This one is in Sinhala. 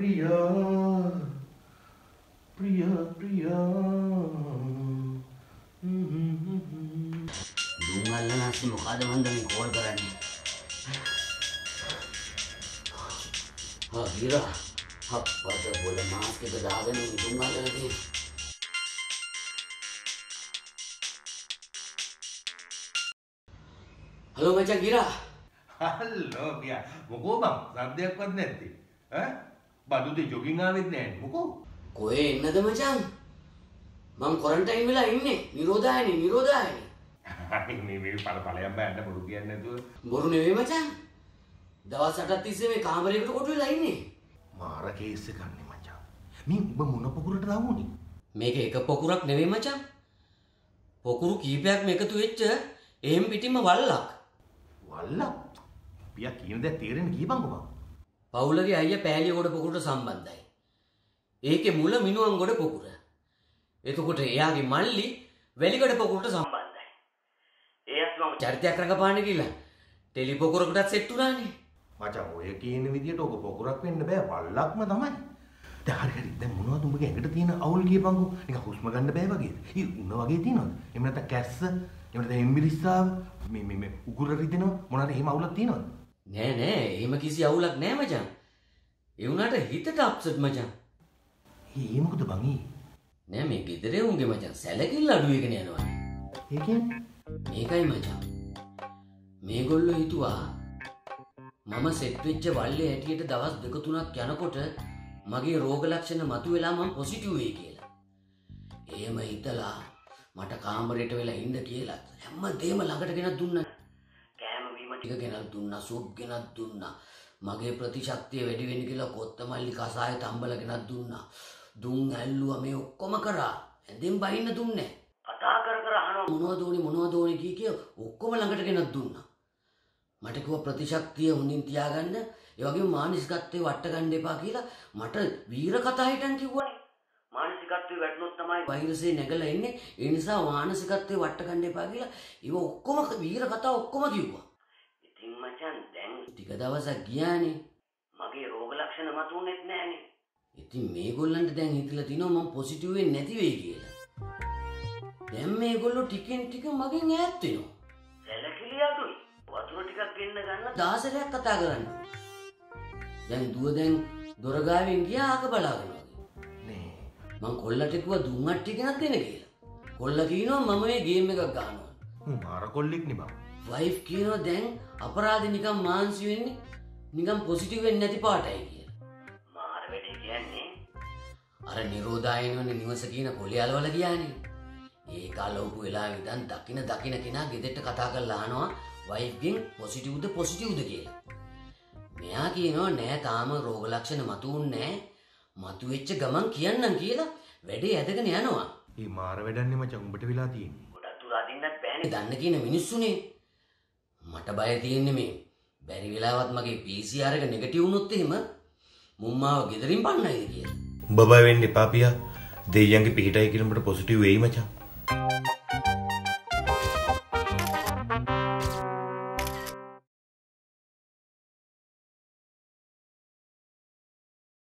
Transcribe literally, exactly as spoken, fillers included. Priya, Priya, Priya. Dungal na nasi mukadam hanggang call karani. Ha Hira, ha pata bola maas ke daga ne dungal lagi. Hello macha Hira. Hello Priya, mukobam sabde apad neti, ha? Badu the jogging away then, Muko. Koe, another majam. Mam quarantine will I in it, Nirodai, Nirodai. I mean, Palapalaya band, Buruki and Nadu. Burune majam. Dawasatatis, a camera to line it. Mara case a gun, majam. Mean Bamuna Pokura Dawuni. Make a Kapokura name majam. Pokuru keep back make a twitcher, aim bit him a wallop. Wallop? We are keeping that tear in Gibanga. පවුලගේ අයියා පෑලිය කොට පොකුරට සම්බන්ධයි. ඒකේ මුල මිනුවන් ගොඩ පොකුර. එතකොට එයාගේ මල්ලි වැලිගඩ පොකුරට සම්බන්ධයි. එයාත් මම චරිතයක් රඟපාන්න කියලා ටෙලි පොකුරකටත් සෙට් උනානේ. මචං ඔය කියන විදියට ඔක පොකුරක් වෙන්න බෑ වල්ලක්ම තමයි. දැන් හරි හරි දැන් මොනවද උඹගේ ඇඟට තියෙන අවුල් කියපන්කො. නිකන් හුස්ම ගන්න බෑ වගේද? ඊ උන වගේ තියනවද? එහෙම නැත්නම් කැස්ස, එහෙම නැත්නම් එම්බිරිස්සාව, මේ මේ මේ උගුර රිදෙනවා මොනවාරි එහෙම අවුලක් තියනවද? නෑ නෑ එහෙම කිසි අවුලක් නෑ මචං. ඒ උනාට හිතට අප්සෙට් මචං. ඒ මොකද බං ඊ? නෑ මේ ගෙදරේ උන්ගේ මචං සැලකිල්ල අඩු වෙගෙන යනවා. ඒ කියන්නේ මේකයි මචං. මේගොල්ලෝ හිතුවා මම සෙට් වෙච්ච වල්ලේ හැටියට දවස් දෙක තුනක් යනකොට මගේ රෝග ලක්ෂණ මතුවෙලා මම පොසිටිව් වෙයි කියලා. එහෙම හිතලා මට කාමරයට වෙලා ඉන්න කියලා හැමදේම ළඟට ගෙනත් දුන්නා. ටික ගෙනත් දුන්නා සූප් ගෙනත් දුන්නා මගේ ප්‍රතිශක්තිය වැඩි වෙන්න කියලා කොත්තමල්ලි කසාය තම්බල ගෙනත් දුන්නා දුන් ඇල්ලුවා මේ ඔක්කොම කරා ඇඳෙන් බහින්න දුන්නේ කතා කර කර අහනවා මොනවද උනේ මොනවද උනේ කිය කිය ඔක්කොම ළඟට ගෙනත් දුන්නා මට කිව්වා ප්‍රතිශක්තිය හොඳින් තියාගන්න ඒ වගේම මානසිකත්වේ වට ගන්න එපා කියලා මට වීර කතා හිටන් කිව්වනේ මානසිකත්වේ වැටුනොත් තමයි වෛරසේ නැගලා ඉන්නේ ඒ නිසා මානසිකත්වේ වට ගන්න එපා කියලා ඒව ඔක්කොම වීර කතා ඔක්කොම කිව්වා මචං දැන් ටික දවසක් ගියානේ මගේ රෝග ලක්ෂණ මතුුනේත් නෑනේ ඉතින් මේගොල්ලන්ට දැන් හිතලා තිනවා මම පොසිටිව් වෙන්නේ නැති වෙයි කියලා දැන් මේගොල්ලෝ ටිකෙන් ටික මගෙන් ඈත් වෙනවා සැලකිලි අඩුයි වතුර ටිකක් ගෙන්න ගන්න දාසලයක් කතා කරන්න දැන් දුව දැන් දොරගාවෙන් ගියා ආක බලාගෙන නේ මං කොල්ලට කිව්වා දුන් අට්ටි ගෙනත් දෙන්න කියලා කොල්ලා කියනවා මම මේ ගේම් එකක් ගහනවා මාර කොල්ලෙක් නේ බං wife කියනවා දැන් අපරාධ නිකන් මාන්සි වෙන්නේ නිකන් පොසිටිව් වෙන්නේ නැති පාටයි කියලා. මාර වෙටි කියන්නේ අර නිරෝධායනවනේ නිවස කියන කොලියල්වල ගියානේ. ඒක අලවපු වෙලාවෙ ඉඳන් දකින දකින කෙනා ගෙදරට කතා කරලා අහනවා wife ගෙන් පොසිටිව්ද පොසිටිව්ද කියලා. මෙයා කියනවා නෑ තාම රෝග ලක්ෂණ මතුුන්නේ නෑ මතුවෙච්ච ගමන් කියන්නම් කියලා වැඩේ ඇදගෙන යනවා. මේ මාර වැඩන්නේ මචං උඹට වෙලා තියෙන්නේ. ගොඩක් දුර අදින්නත් බෑනේ දන්න කියන මිනිස්සුනේ. මට බය තියෙන්නේ මේ බැරි වෙලාවත් මගේ P C R එක නෙගටිව් වුණොත් එහෙම මුම්මාව ගෙදරින් පන්නයිද කියලා. බබා වෙන්න එපා පියා. දෙයියන්ගේ පිහිටයි කියලා මට පොසිටිව් වෙයි මචං.